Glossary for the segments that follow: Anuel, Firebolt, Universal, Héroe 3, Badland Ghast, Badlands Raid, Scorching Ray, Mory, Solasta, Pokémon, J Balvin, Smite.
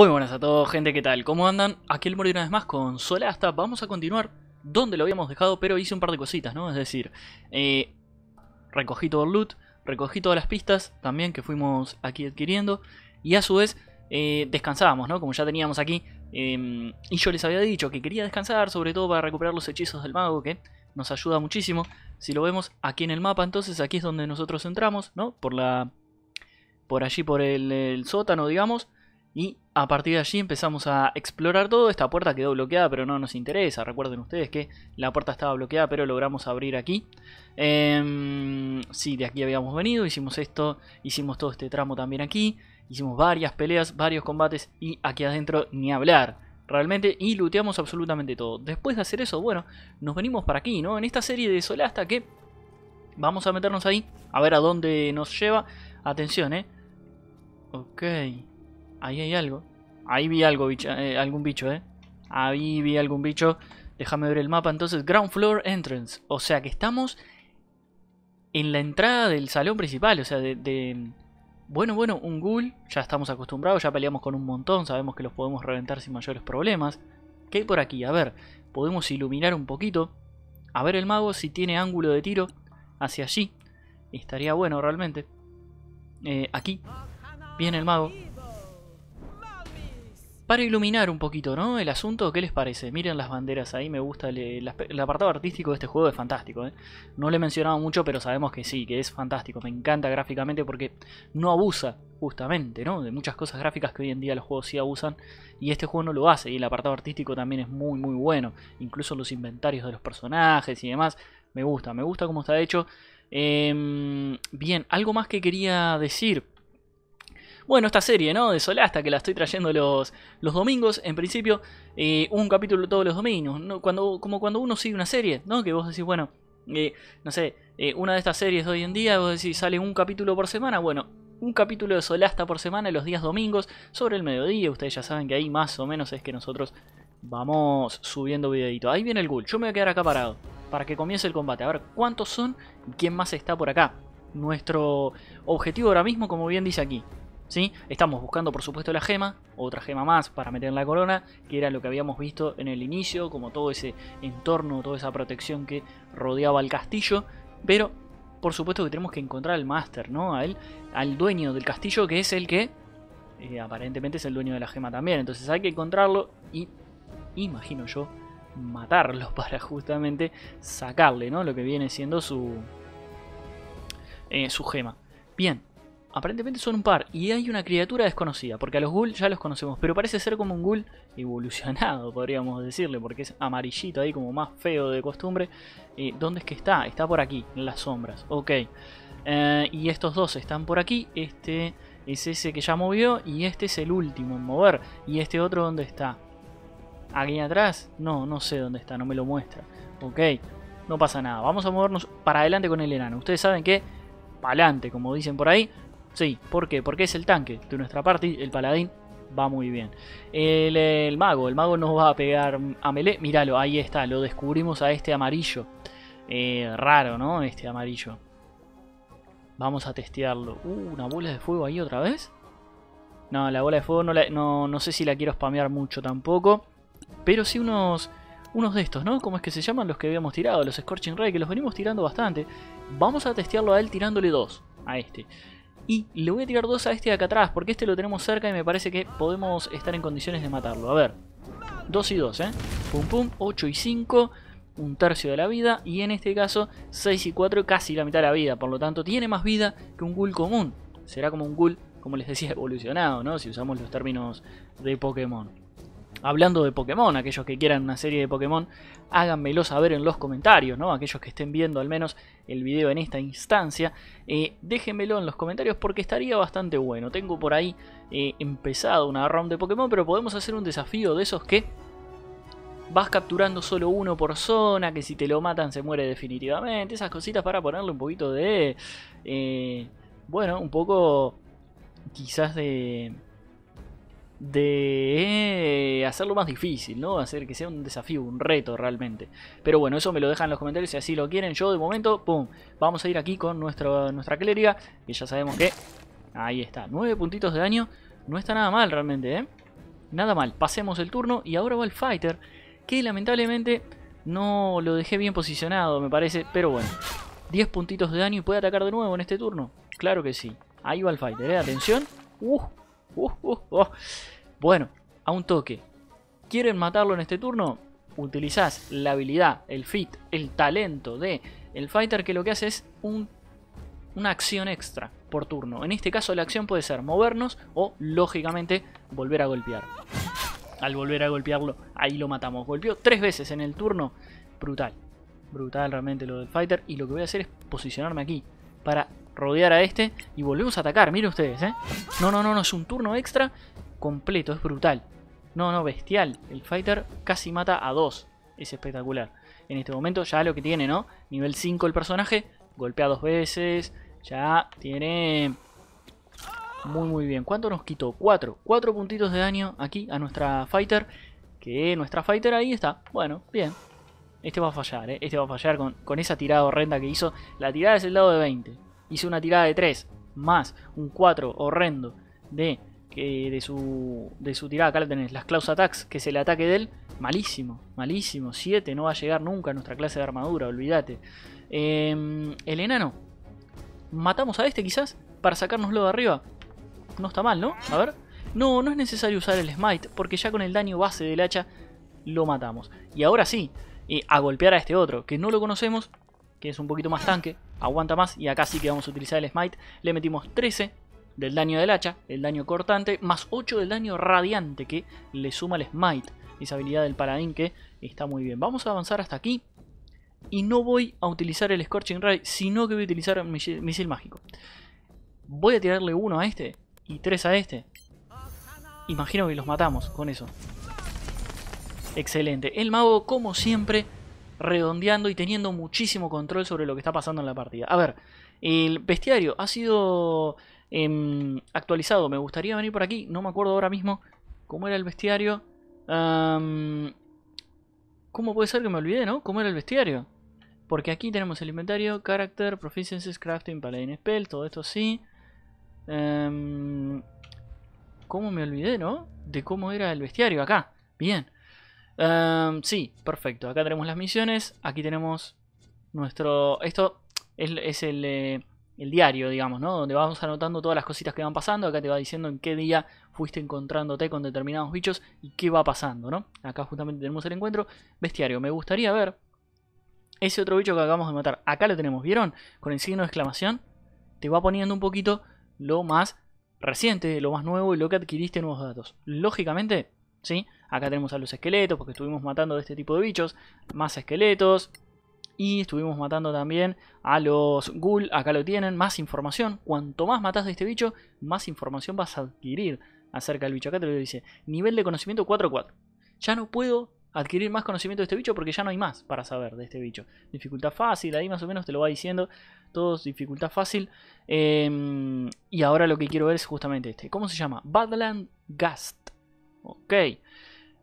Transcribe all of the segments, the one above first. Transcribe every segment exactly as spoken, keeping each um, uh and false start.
Muy buenas a todos, gente, ¿qué tal? ¿Cómo andan? Aquí el Mori una vez más con Solasta. Vamos a continuar donde lo habíamos dejado, pero hice un par de cositas, ¿no? Es decir, eh, recogí todo el loot, recogí todas las pistas también que fuimos aquí adquiriendo. Y a su vez, eh, descansábamos, ¿no? Como ya teníamos aquí, eh, y yo les había dicho que quería descansar, sobre todo para recuperar los hechizos del mago, que nos ayuda muchísimo. Si lo vemos aquí en el mapa, entonces aquí es donde nosotros entramos, ¿no? Por la... por allí, por el, el sótano, digamos. Y a partir de allí empezamos a explorar todo. Esta puerta quedó bloqueada, pero no nos interesa. Recuerden ustedes que la puerta estaba bloqueada, pero logramos abrir aquí. Eh, sí, de aquí habíamos venido. Hicimos esto, hicimos todo este tramo también aquí. Hicimos varias peleas, varios combates. Y aquí adentro ni hablar, realmente. Y looteamos absolutamente todo. Después de hacer eso, bueno, nos venimos para aquí, ¿no? En esta serie de Solasta que vamos a meternos ahí. A ver a dónde nos lleva. Atención, ¿eh? Ok. Ahí hay algo. Ahí vi algo, bicho, eh, algún bicho, eh. Ahí vi algún bicho. Déjame ver el mapa. Entonces, Ground Floor Entrance. O sea que estamos en la entrada del salón principal. O sea, de... de... Bueno, bueno, un ghoul. Ya estamos acostumbrados. Ya peleamos con un montón. Sabemos que los podemos reventar sin mayores problemas. ¿Qué hay por aquí? A ver. Podemos iluminar un poquito. A ver el mago si tiene ángulo de tiro hacia allí. Estaría bueno realmente. Eh, aquí. Viene el mago. Para iluminar un poquito, ¿no? El asunto, ¿qué les parece? Miren las banderas ahí, me gusta. El, el, el apartado artístico de este juego es fantástico, ¿eh? No le he mencionado mucho, pero sabemos que sí, que es fantástico. Me encanta gráficamente porque no abusa, justamente, ¿no? De muchas cosas gráficas que hoy en día los juegos sí abusan. Y este juego no lo hace. Y el apartado artístico también es muy, muy bueno. Incluso los inventarios de los personajes y demás. Me gusta, me gusta cómo está hecho. Eh, bien, algo más que quería decir. Bueno, esta serie, ¿no? De Solasta, que la estoy trayendo los, los domingos. En principio, eh, un capítulo todos los domingos, ¿no? Cuando, como cuando uno sigue una serie, ¿no? Que vos decís, bueno, eh, no sé, eh, una de estas series de hoy en día, vos decís, sale un capítulo por semana. Bueno, un capítulo de Solasta por semana los días domingos, sobre el mediodía. Ustedes ya saben que ahí más o menos es que nosotros vamos subiendo videito. Ahí viene el ghoul. Yo me voy a quedar acá parado para que comience el combate. A ver cuántos son y quién más está por acá. Nuestro objetivo ahora mismo, como bien dice aquí, ¿sí? Estamos buscando por supuesto la gema, otra gema más para meter en la corona, que era lo que habíamos visto en el inicio, como todo ese entorno, toda esa protección que rodeaba el castillo. Pero por supuesto que tenemos que encontrar al máster, ¿no? A él, al dueño del castillo, que es el que eh, aparentemente es el dueño de la gema también. Entonces hay que encontrarlo y, imagino yo, matarlo para justamente sacarle, ¿no? Lo que viene siendo su, eh, su gema. Bien. Aparentemente son un par, y hay una criatura desconocida, porque a los ghouls ya los conocemos, pero parece ser como un ghoul evolucionado, podríamos decirle, porque es amarillito ahí, como más feo de costumbre. Eh, ¿Dónde es que está? Está por aquí, en las sombras, ok. Eh, y estos dos están por aquí, este es ese que ya movió, y este es el último en mover. ¿Y este otro dónde está? ¿Aquí atrás? No, no sé dónde está, no me lo muestra. Ok, no pasa nada, vamos a movernos para adelante con el enano. Ustedes saben que, pa'lante, como dicen por ahí. Sí, ¿por qué? Porque es el tanque de nuestra parte, el paladín va muy bien. El, el mago, el mago nos va a pegar a melee. Míralo, ahí está, lo descubrimos a este amarillo. Eh, raro, ¿no? Este amarillo. Vamos a testearlo. Uh, ¿una bola de fuego ahí otra vez? No, la bola de fuego no, la, no, no sé si la quiero spamear mucho tampoco. Pero sí unos... unos de estos, ¿no? ¿Cómo es que se llaman los que habíamos tirado? Los Scorching Ray, que los venimos tirando bastante. Vamos a testearlo a él tirándole dos a este. Y le voy a tirar dos a este de acá atrás, porque este lo tenemos cerca y me parece que podemos estar en condiciones de matarlo. A ver, dos y dos, ¿eh? Pum pum, ocho y cinco, un tercio de la vida. Y en este caso, seis y cuatro, casi la mitad de la vida. Por lo tanto, tiene más vida que un ghoul común. Será como un ghoul, como les decía, evolucionado, ¿no? Si usamos los términos de Pokémon. Hablando de Pokémon, aquellos que quieran una serie de Pokémon, háganmelo saber en los comentarios, ¿no? Aquellos que estén viendo al menos el video en esta instancia, eh, déjenmelo en los comentarios porque estaría bastante bueno. Tengo por ahí eh, empezado una ROM de Pokémon, pero podemos hacer un desafío de esos que vas capturando solo uno por zona, que si te lo matan se muere definitivamente, esas cositas para ponerle un poquito de... Eh, bueno, un poco quizás de... de hacerlo más difícil, ¿no? Hacer que sea un desafío, un reto realmente. Pero bueno, eso me lo dejan en los comentarios si así lo quieren. Yo de momento, pum, vamos a ir aquí con nuestro, nuestra clériga, que ya sabemos que... Ahí está, nueve puntitos de daño. No está nada mal realmente, ¿eh? Nada mal, pasemos el turno y ahora va el Fighter, que lamentablemente no lo dejé bien posicionado, me parece, pero bueno. diez puntitos de daño y puede atacar de nuevo en este turno. Claro que sí. Ahí va el Fighter, ¿eh? Atención. Uh, uh, uh, uh. Bueno, a un toque. ¿Quieren matarlo en este turno? Utilizás la habilidad, el fit, el talento de el Fighter, que lo que hace es un, una acción extra por turno. En este caso la acción puede ser movernos o, lógicamente, volver a golpear. Al volver a golpearlo, ahí lo matamos. Golpeó tres veces en el turno. Brutal. Brutal realmente lo del Fighter. Y lo que voy a hacer es posicionarme aquí para rodear a este. Y volvemos a atacar. Miren ustedes, ¿eh? No, no, no, no. Es un turno extra completo. Es brutal. No, no, bestial. El Fighter casi mata a dos. Es espectacular. En este momento ya lo que tiene, ¿no? Nivel cinco el personaje. Golpea dos veces. Ya tiene... Muy, muy bien. ¿Cuánto nos quitó? cuatro. cuatro puntitos de daño aquí a nuestra Fighter. Que nuestra Fighter ahí está. Bueno, bien. Este va a fallar, ¿eh? Este va a fallar con, con esa tirada horrenda que hizo. La tirada es el dado de veinte. Hizo una tirada de tres. Más un cuatro horrendo de, que de, su, de su tirada. Acá la tenés. Las Claws Attacks. Que es el ataque de él. Malísimo. Malísimo. siete. No va a llegar nunca a nuestra clase de armadura. Olvídate. Eh, el enano. ¿Matamos a este quizás? Para sacárnoslo de arriba. No está mal, ¿no? A ver. No, no es necesario usar el Smite, porque ya con el daño base del hacha lo matamos. Y ahora sí, eh, a golpear a este otro, que no lo conocemos, que es un poquito más tanque, aguanta más, y acá sí que vamos a utilizar el Smite. Le metimos trece del daño del hacha, el daño cortante, más ocho del daño radiante, que le suma el Smite. Esa habilidad del paladín que está muy bien. Vamos a avanzar hasta aquí. Y no voy a utilizar el Scorching Ray, sino que voy a utilizar el misil, misil mágico. Voy a tirarle uno a este. Y tres a este. Imagino que los matamos con eso. Excelente. El mago, como siempre, redondeando y teniendo muchísimo control sobre lo que está pasando en la partida. A ver, el bestiario ha sido eh, actualizado. Me gustaría venir por aquí. No me acuerdo ahora mismo cómo era el bestiario. Um, ¿Cómo puede ser que me olvidé, no? ¿Cómo era el bestiario? Porque aquí tenemos el inventario, character, proficiencies, crafting, paladin spell. Todo esto sí. Um, ¿Cómo me olvidé, no? De cómo era el bestiario acá. Bien. Um, sí, perfecto. Acá tenemos las misiones. Aquí tenemos nuestro... Esto es, es el, eh, el diario, digamos, ¿no? Donde vamos anotando todas las cositas que van pasando. Acá te va diciendo en qué día fuiste encontrándote con determinados bichos y qué va pasando, ¿no? Acá justamente tenemos el encuentro. Bestiario. Me gustaría ver ese otro bicho que acabamos de matar. Acá lo tenemos, ¿vieron? Con el signo de exclamación. Te va poniendo un poquito... lo más reciente, lo más nuevo y lo que adquiriste nuevos datos. Lógicamente, ¿sí? Acá tenemos a los esqueletos, porque estuvimos matando de este tipo de bichos. Más esqueletos. Y estuvimos matando también a los ghoul. Acá lo tienen, más información. Cuanto más matas de este bicho, más información vas a adquirir acerca del bicho. Acá te lo dice, nivel de conocimiento cuatro cuatro. Ya no puedo adquirir más conocimiento de este bicho porque ya no hay más para saber de este bicho. Dificultad fácil, ahí más o menos te lo va diciendo. Todos dificultad fácil. Eh, y ahora lo que quiero ver es justamente este. ¿Cómo se llama? Badland Ghast. Ok.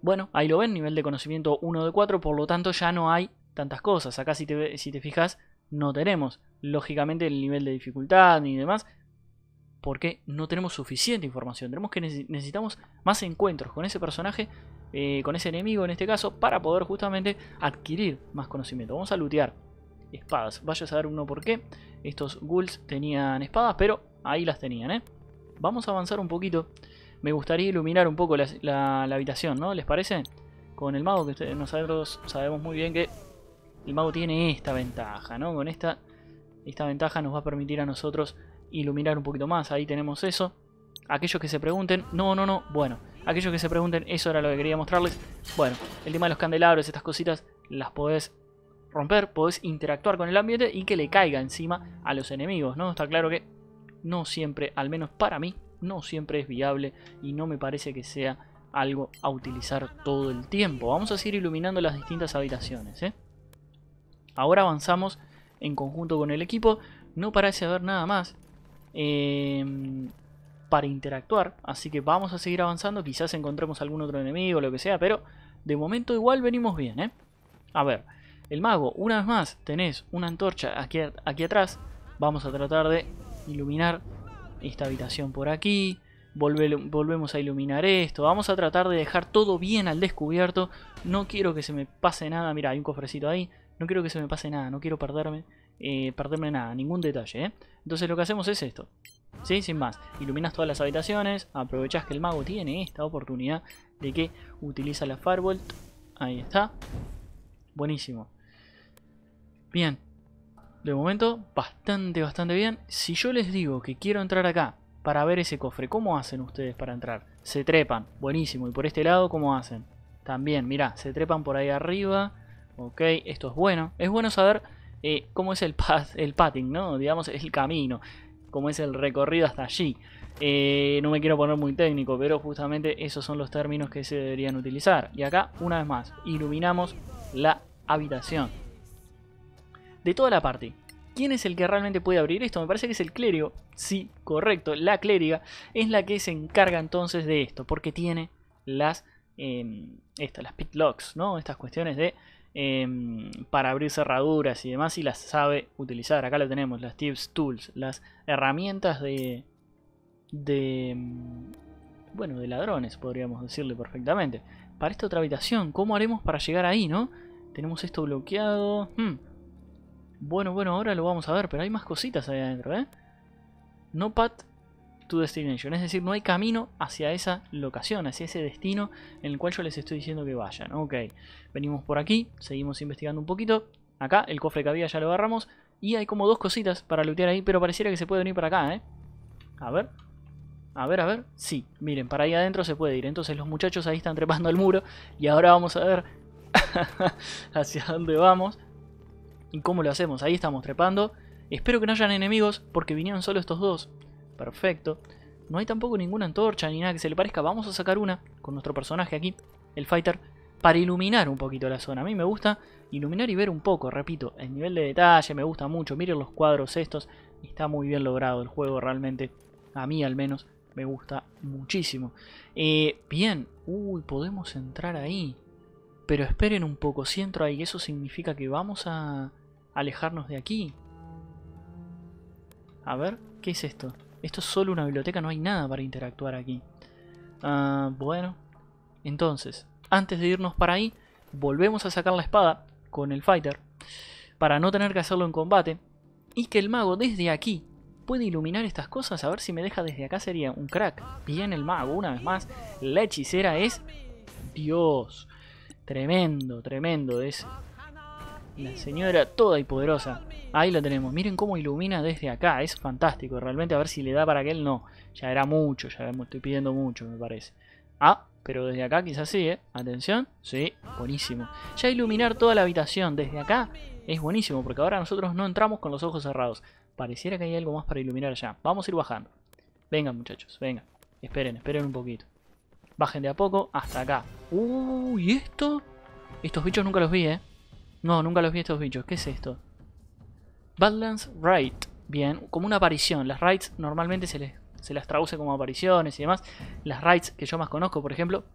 Bueno, ahí lo ven. Nivel de conocimiento uno de cuatro. Por lo tanto ya no hay tantas cosas. Acá si te, si te fijas no tenemos lógicamente el nivel de dificultad ni demás. Porque no tenemos suficiente información. Tenemos que necesitamos más encuentros con ese personaje. Eh, con ese enemigo en este caso. Para poder justamente adquirir más conocimiento. Vamos a lootear. Espadas, vaya a saber uno por qué. Estos ghouls tenían espadas, pero ahí las tenían, ¿eh? Vamos a avanzar un poquito. Me gustaría iluminar un poco la, la, la habitación, ¿no? ¿Les parece? Con el mago, que usted, nosotros sabemos muy bien que el mago tiene esta ventaja, ¿no? Con esta, esta ventaja nos va a permitir a nosotros iluminar un poquito más. Ahí tenemos eso. Aquellos que se pregunten... No, no, no. Bueno, aquellos que se pregunten, eso era lo que quería mostrarles. Bueno, el tema de los candelabros, estas cositas, las podés... romper, podés interactuar con el ambiente y que le caiga encima a los enemigos, ¿no? Está claro que no siempre, al menos para mí, no siempre es viable y no me parece que sea algo a utilizar todo el tiempo. Vamos a seguir iluminando las distintas habitaciones, ¿eh? Ahora avanzamos en conjunto con el equipo. No parece haber nada más eh, para interactuar, así que vamos a seguir avanzando. Quizás encontremos algún otro enemigo, lo que sea, pero de momento igual venimos bien, ¿eh? A ver... El mago, una vez más, tenés una antorcha aquí, aquí atrás. Vamos a tratar de iluminar esta habitación por aquí. Volve, volvemos a iluminar esto. Vamos a tratar de dejar todo bien al descubierto. No quiero que se me pase nada. Mirá, hay un cofrecito ahí. No quiero que se me pase nada. No quiero perderme, eh, perderme nada. Ningún detalle, ¿eh? Entonces lo que hacemos es esto. ¿Sí? Sin más. Iluminas todas las habitaciones. Aprovechás que el mago tiene esta oportunidad de que utiliza la Firebolt. Ahí está. Buenísimo. Bien. De momento, bastante, bastante bien. Si yo les digo que quiero entrar acá para ver ese cofre, ¿cómo hacen ustedes para entrar? Se trepan. Buenísimo. Y por este lado, ¿cómo hacen? También, mirá, se trepan por ahí arriba. Ok, esto es bueno. Es bueno saber eh, cómo es el, path, el pathing, ¿no? Digamos, el camino. Cómo es el recorrido hasta allí. Eh, no me quiero poner muy técnico, pero justamente esos son los términos que se deberían utilizar. Y acá, una vez más, iluminamos la habitación. De toda la parte, ¿quién es el que realmente puede abrir esto? Me parece que es el clérigo. Sí, correcto, la clériga es la que se encarga entonces de esto, porque tiene las, eh, esta, las pitlocks, ¿no? Estas cuestiones de... Eh, para abrir cerraduras y demás, y las sabe utilizar. Acá lo tenemos, las tips tools, las herramientas de de bueno, de ladrones, podríamos decirle perfectamente. Para esta otra habitación, ¿cómo haremos para llegar ahí, no? Tenemos esto bloqueado. hmm. Bueno, bueno, ahora lo vamos a ver, pero hay más cositas ahí adentro, ¿eh? No path to destination, es decir, no hay camino hacia esa locación, hacia ese destino en el cual yo les estoy diciendo que vayan. Ok, venimos por aquí, seguimos investigando un poquito. Acá el cofre que había ya lo agarramos, y hay como dos cositas para lootear ahí, pero pareciera que se puede venir para acá, ¿eh? A ver, a ver, a ver. Sí, miren, para ahí adentro se puede ir. Entonces los muchachos ahí están trepando al muro, y ahora vamos a ver hacia dónde vamos y cómo lo hacemos. Ahí estamos trepando. Espero que no hayan enemigos, porque vinieron solo estos dos. Perfecto. No hay tampoco ninguna antorcha ni nada que se le parezca. Vamos a sacar una con nuestro personaje aquí, el fighter, para iluminar un poquito la zona. A mí me gusta iluminar y ver un poco, repito, el nivel de detalle me gusta mucho. Miren los cuadros estos, está muy bien logrado el juego realmente. A mí al menos me gusta muchísimo. Eh, bien, uy, podemos entrar ahí. Pero esperen un poco, si entro ahí, ¿eso significa que vamos a alejarnos de aquí? A ver, ¿qué es esto? Esto es solo una biblioteca, no hay nada para interactuar aquí. Uh, bueno, entonces, antes de irnos para ahí, volvemos a sacar la espada con el fighter, para no tener que hacerlo en combate, y que el mago desde aquí puede iluminar estas cosas. A ver si me deja desde acá, sería un crack. Bien el mago, una vez más, la hechicera es... Dios, tremendo, tremendo es... La señora toda y poderosa. Ahí lo tenemos. Miren cómo ilumina desde acá. Es fantástico. Realmente, a ver si le da para aquel. No. Ya era mucho. Ya me estoy pidiendo mucho, me parece. Ah, pero desde acá quizás sí, ¿eh? Atención. Sí, buenísimo. Ya iluminar toda la habitación desde acá es buenísimo, porque ahora nosotros no entramos con los ojos cerrados. Pareciera que hay algo más para iluminar allá. Vamos a ir bajando. Vengan, muchachos. Vengan. Esperen, esperen un poquito. Bajen de a poco hasta acá. Uy, ¿y esto? Estos bichos nunca los vi, ¿eh? No, nunca los vi estos bichos. ¿Qué es esto? Badlands Raid. Bien, como una aparición. Las raids normalmente se, les, se las traduce como apariciones y demás. Las raids que yo más conozco, por ejemplo,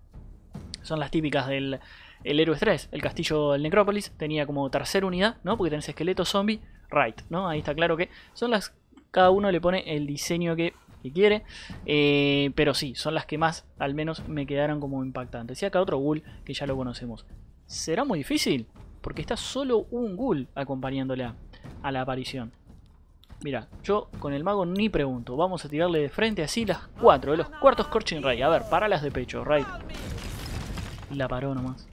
son las típicas del el Héroe tres. El castillo, el Necrópolis, tenía como tercera unidad, ¿no? Porque tenés esqueleto, zombie, raid, ¿no? Ahí está claro que son las... Cada uno le pone el diseño que... que quiere, eh, pero sí, son las que más, al menos, me quedaron como impactantes. Y acá otro ghoul que ya lo conocemos. ¿Será muy difícil? Porque está solo un ghoul acompañándola a la aparición. Mira, yo con el mago ni pregunto. Vamos a tirarle de frente así las cuatro, de los cuartos Scorching Ray. A ver, paralas de pecho, Ray. Y la paró nomás.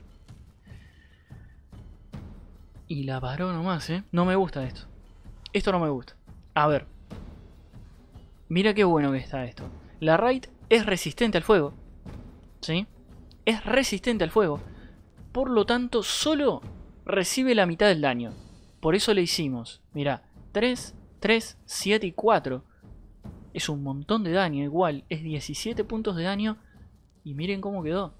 Y la paró nomás, ¿eh? No me gusta esto. Esto no me gusta. A ver. Mira qué bueno que está esto. La raid es resistente al fuego. ¿Sí? Es resistente al fuego. Por lo tanto, solo recibe la mitad del daño. Por eso le hicimos, mirá, tres, tres, siete y cuatro. Es un montón de daño igual. Es diecisiete puntos de daño. Y miren cómo quedó.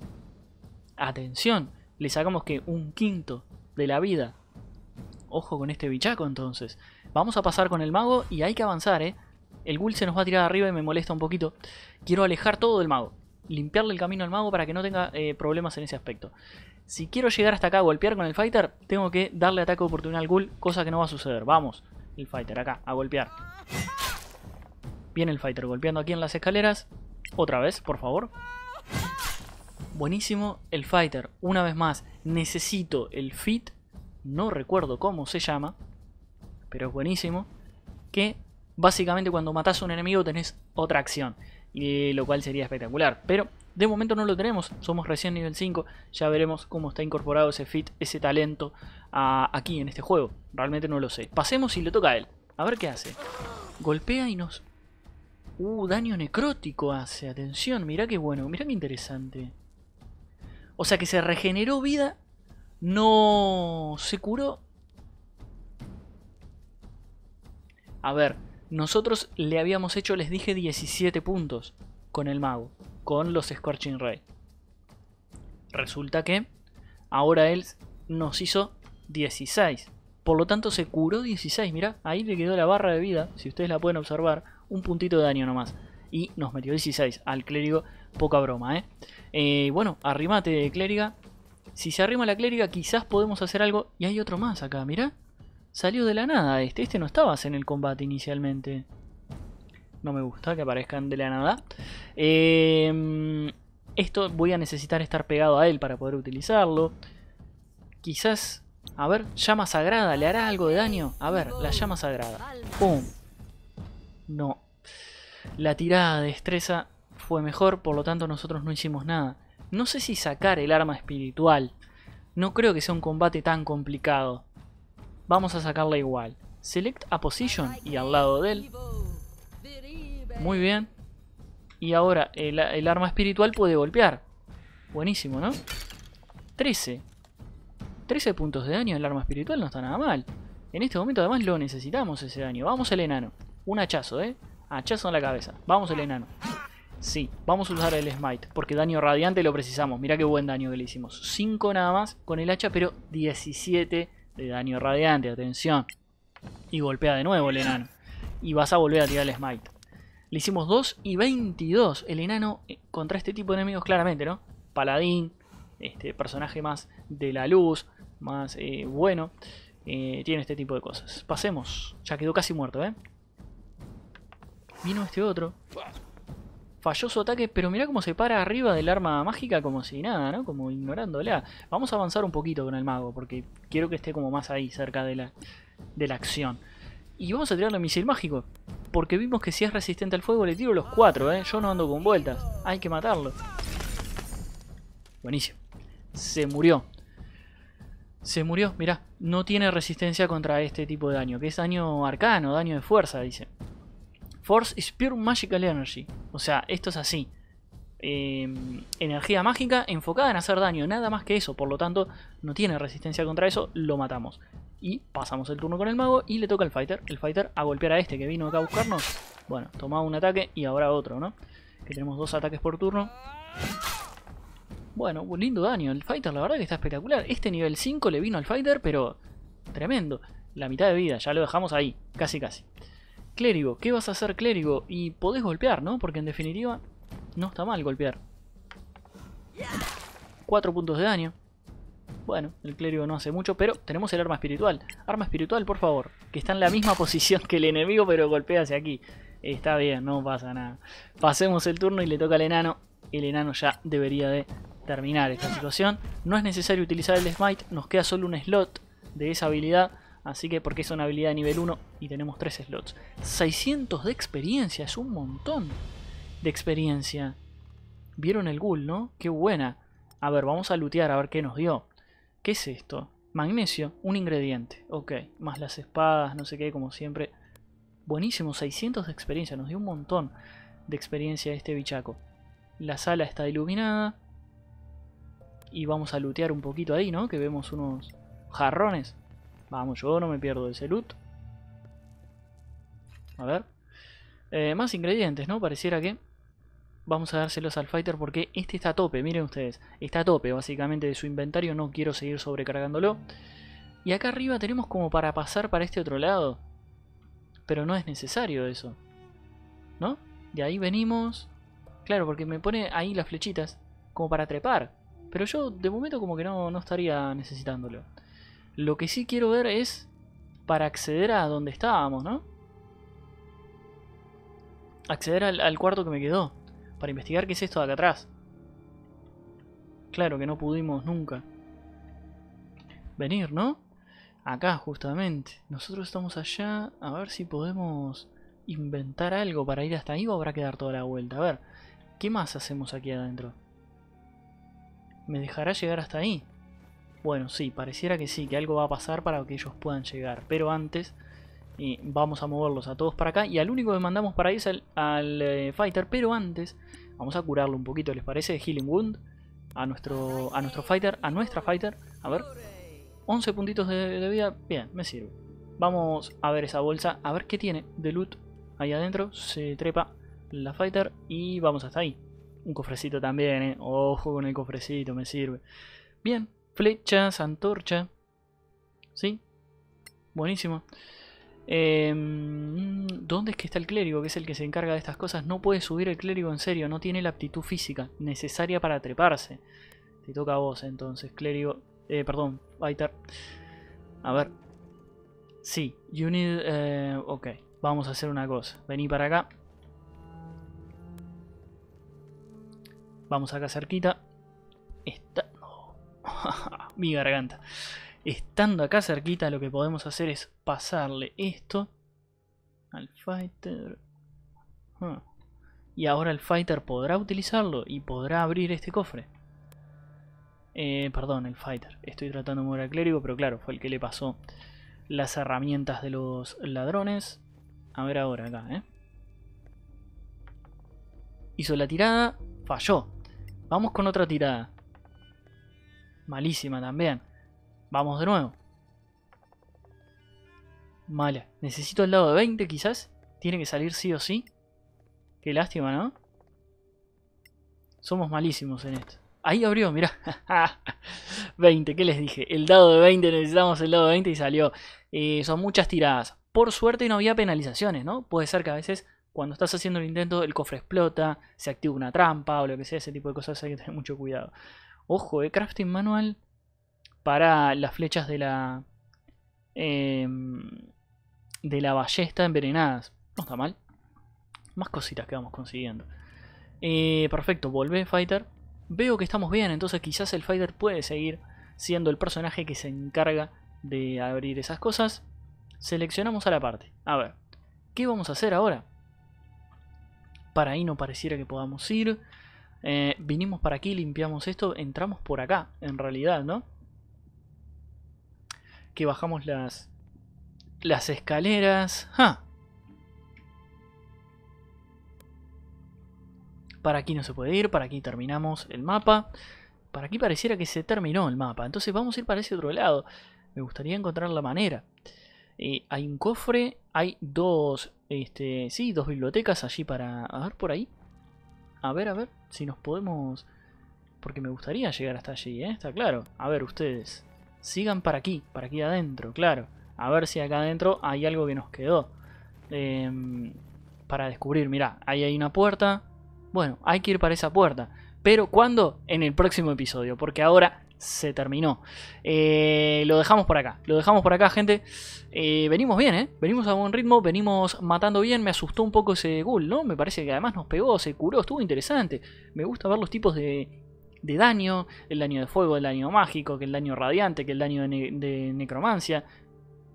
Atención, le sacamos que un quinto de la vida. Ojo con este bichaco entonces. Vamos a pasar con el mago y hay que avanzar, eh. El ghoul se nos va a tirar arriba y me molesta un poquito. Quiero alejar todo del mago, limpiarle el camino al mago para que no tenga eh, problemas en ese aspecto. Si quiero llegar hasta acá a golpear con el fighter, tengo que darle ataque oportunidad al ghoul, cosa que no va a suceder. Vamos, el fighter acá, a golpear. Viene el fighter golpeando aquí en las escaleras. Otra vez, por favor. Buenísimo, el fighter. Una vez más, necesito el fit. No recuerdo cómo se llama, pero es buenísimo. Que básicamente cuando matás a un enemigo tenés otra acción. Y lo cual sería espectacular. Pero de momento no lo tenemos. Somos recién nivel cinco. Ya veremos cómo está incorporado ese fit, ese talento a, aquí en este juego. Realmente no lo sé. Pasemos y le toca a él. A ver qué hace. Golpea y nos... Uh, daño necrótico hace. Atención, mirá qué bueno. Mirá qué interesante. O sea que se regeneró vida. No se curó. A ver, nosotros le habíamos hecho, les dije, diecisiete puntos con el mago, con los Scorching Ray. Resulta que ahora él nos hizo dieciséis. Por lo tanto se curó dieciséis, mirá, ahí le quedó la barra de vida, si ustedes la pueden observar, un puntito de daño nomás. Y nos metió dieciséis al clérigo, poca broma, ¿eh? eh bueno, arrímate, clériga. Si se arrima la clériga quizás podemos hacer algo. Y hay otro más acá, mirá. Salió de la nada este, este no estabas en el combate inicialmente. No me gusta que aparezcan de la nada. Eh, esto voy a necesitar estar pegado a él para poder utilizarlo. Quizás, a ver, llama sagrada, ¿le hará algo de daño? A ver, la llama sagrada. ¡Pum! No. La tirada de destreza fue mejor, por lo tanto nosotros no hicimos nada. No sé si sacar el arma espiritual. No creo que sea un combate tan complicado. Vamos a sacarla igual. Select a position y al lado de él. Muy bien. Y ahora el, el arma espiritual puede golpear. Buenísimo, ¿no? trece. trece puntos de daño del arma espiritual no está nada mal. En este momento además lo necesitamos ese daño. Vamos el enano. Un hachazo, ¿eh? Hachazo en la cabeza. Vamos el enano. Sí, vamos a usar el smite. Porque daño radiante lo precisamos. Mirá qué buen daño que le hicimos. cinco nada más con el hacha, pero diecisiete de daño radiante, atención. Y golpea de nuevo el enano. Y vas a volver a tirar el smite. Le hicimos dos y veintidós. El enano contra este tipo de enemigos claramente, ¿no? Paladín, este personaje más de la luz, más eh, bueno. Eh, tiene este tipo de cosas. Pasemos. Ya quedó casi muerto, ¿eh? Vino este otro. Falló su ataque, pero mirá cómo se para arriba del arma mágica como si nada, ¿no? Como ignorándola. Vamos a avanzar un poquito con el mago, porque quiero que esté como más ahí, cerca de la, de la acción. Y vamos a tirarle el misil mágico, porque vimos que si es resistente al fuego le tiro los cuatro, ¿eh? Yo no ando con vueltas, hay que matarlo. Buenísimo. Se murió. Se murió, mirá. No tiene resistencia contra este tipo de daño, que es daño arcano, daño de fuerza, dice. Force is pure magical energy. O sea, esto es así. Eh, energía mágica enfocada en hacer daño. Nada más que eso. Por lo tanto, no tiene resistencia contra eso. Lo matamos. Y pasamos el turno con el mago. Y le toca al fighter. El fighter a golpear a este que vino acá a buscarnos. Bueno, tomaba un ataque y ahora otro, ¿no? Que tenemos dos ataques por turno. Bueno, un lindo daño. El fighter la verdad que está espectacular. Este nivel cinco le vino al fighter, pero tremendo. La mitad de vida. Ya lo dejamos ahí. Casi, casi. Clérigo, ¿qué vas a hacer, clérigo? Y podés golpear, ¿no? Porque en definitiva no está mal golpear. cuatro puntos de daño. Bueno, el clérigo no hace mucho, pero tenemos el arma espiritual. Arma espiritual, por favor, que está en la misma posición que el enemigo, pero golpea hacia aquí. Está bien, no pasa nada. Pasemos el turno y le toca al enano. El enano ya debería de terminar esta situación. No es necesario utilizar el smite, nos queda solo un slot de esa habilidad. Así que porque es una habilidad de nivel uno y tenemos tres slots. seiscientos de experiencia, es un montón de experiencia. Vieron el ghoul, ¿no? Qué buena. A ver, vamos a lootear a ver qué nos dio. ¿Qué es esto? Magnesio, un ingrediente. Ok, más las espadas, no sé qué, como siempre. Buenísimo, seiscientos de experiencia, nos dio un montón de experiencia este bichaco. La sala está iluminada. Y vamos a lootear un poquito ahí, ¿no? Que vemos unos jarrones. Vamos, yo no me pierdo de ese loot. A ver. Eh, más ingredientes, ¿no? Pareciera que... Vamos a dárselos al fighter porque este está a tope. Miren ustedes. Está a tope básicamente de su inventario. No quiero seguir sobrecargándolo. Y acá arriba tenemos como para pasar para este otro lado. Pero no es necesario eso, ¿no? De ahí venimos. Claro, porque me pone ahí las flechitas. Como para trepar. Pero yo de momento como que no, no estaría necesitándolo. Lo que sí quiero ver es para acceder a donde estábamos, ¿no? Acceder al, al cuarto que me quedó. para investigar qué es esto de acá atrás. Claro que no pudimos nunca venir, ¿no? Acá justamente. Nosotros estamos allá. A ver si podemos inventar algo para ir hasta ahí, o habrá que dar toda la vuelta. A ver, ¿qué más hacemos aquí adentro? ¿Me dejará llegar hasta ahí? Bueno, sí, pareciera que sí, que algo va a pasar para que ellos puedan llegar. Pero antes eh, vamos a moverlos a todos para acá. Y al único que mandamos para ahí es al, al eh, Fighter. Pero antes vamos a curarlo un poquito, ¿les parece? De Healing Wound a nuestro, a nuestro Fighter, a nuestra Fighter. A ver, once puntitos de, de vida, bien, me sirve. Vamos a ver esa bolsa, a ver qué tiene de loot ahí adentro. Se trepa la Fighter y vamos hasta ahí. Un cofrecito también, eh. Ojo con el cofrecito, me sirve. Bien, flechas, antorcha. ¿Sí? Buenísimo. Eh, ¿Dónde es que está el clérigo? Que es el que se encarga de estas cosas. No puede subir el clérigo, en serio. No tiene la aptitud física necesaria para treparse. Te toca a vos entonces, clérigo. Eh, perdón, Fighter. A ver. Sí, you need... Eh, ok, vamos a hacer una cosa. Vení para acá. Vamos acá cerquita. Está... Oh. Mi garganta. Estando acá cerquita, lo que podemos hacer es pasarle esto al Fighter. Huh. Y ahora el Fighter podrá utilizarlo y podrá abrir este cofre. Eh, perdón, el Fighter. Estoy tratando de mover al clérigo, pero claro, fue el que le pasó las herramientas de los ladrones. A ver ahora acá, ¿eh? Hizo la tirada, falló. Vamos con otra tirada. Malísima también. Vamos de nuevo. Mala. Necesito el dado de veinte quizás. Tiene que salir sí o sí. Qué lástima, ¿no? Somos malísimos en esto. Ahí abrió, mirá. veinte, ¿qué les dije? El dado de veinte, necesitamos el dado de veinte y salió. Eh, son muchas tiradas. Por suerte no había penalizaciones, ¿no? Puede ser que a veces cuando estás haciendo el intento el cofre explota, se activa una trampa o lo que sea, ese tipo de cosas hay que tener mucho cuidado. Ojo, eh, crafting manual para las flechas de la eh, de la ballesta envenenadas. No está mal. Más cositas que vamos consiguiendo. Eh, perfecto, volvé, Fighter. Veo que estamos bien, entonces quizás el Fighter puede seguir siendo el personaje que se encarga de abrir esas cosas. Seleccionamos a la parte. A ver, ¿qué vamos a hacer ahora? Para ahí no pareciera que podamos ir. Eh, vinimos para aquí, limpiamos esto, entramos por acá, en realidad, ¿no? Que bajamos las, las escaleras. ¡Ja! Para aquí no se puede ir, para aquí terminamos el mapa. Para aquí pareciera que se terminó el mapa, entonces vamos a ir para ese otro lado. Me gustaría encontrar la manera. Eh, hay un cofre, hay dos, este, sí, dos bibliotecas allí para... A ver, por ahí. A ver, a ver, si nos podemos... Porque me gustaría llegar hasta allí, ¿eh? Está claro. A ver, ustedes, sigan para aquí, para aquí adentro, claro. A ver si acá adentro hay algo que nos quedó. Eh, para descubrir, mirá, ahí hay una puerta... Bueno, hay que ir para esa puerta. Pero ¿cuándo? En el próximo episodio. Porque ahora se terminó. Eh, lo dejamos por acá. Lo dejamos por acá, gente. Eh, venimos bien, ¿eh? Venimos a buen ritmo. Venimos matando bien. Me asustó un poco ese ghoul, ¿no? Me parece que además nos pegó, se curó. Estuvo interesante. Me gusta ver los tipos de, de daño. El daño de fuego, el daño mágico, que el daño radiante, que el daño de, ne de necromancia.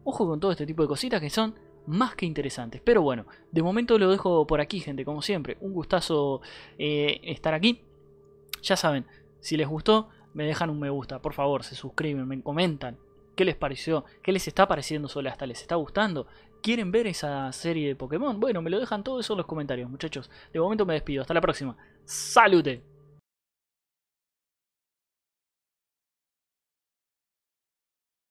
Ojo con todo este tipo de cositas que son... más que interesantes, pero bueno, de momento lo dejo por aquí, gente, como siempre, un gustazo eh, estar aquí. Ya saben, si les gustó, me dejan un me gusta, por favor, se suscriben, me comentan qué les pareció, qué les está pareciendo Solasta, les está gustando, quieren ver esa serie de Pokémon, bueno, me lo dejan todo eso en los comentarios, muchachos. De momento me despido, hasta la próxima, ¡salute!